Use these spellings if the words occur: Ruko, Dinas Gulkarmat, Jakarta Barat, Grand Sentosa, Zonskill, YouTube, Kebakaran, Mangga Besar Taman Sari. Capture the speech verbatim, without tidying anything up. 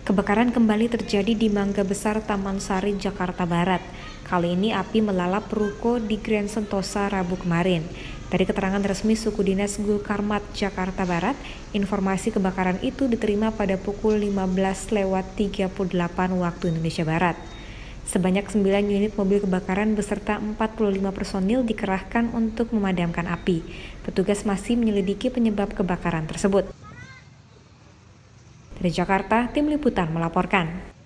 Kebakaran kembali terjadi di Mangga Besar Taman Sari, Jakarta Barat. Kali ini api melalap ruko di Grand Sentosa Rabu kemarin. Dari keterangan resmi Suku Dinas Gulkarmat, Jakarta Barat, informasi kebakaran itu diterima pada pukul lima belas lewat tiga puluh delapan waktu Indonesia Barat. Sebanyak sembilan unit mobil kebakaran beserta empat puluh lima personil dikerahkan untuk memadamkan api. Petugas masih menyelidiki penyebab kebakaran tersebut. Dari Jakarta, tim liputan melaporkan.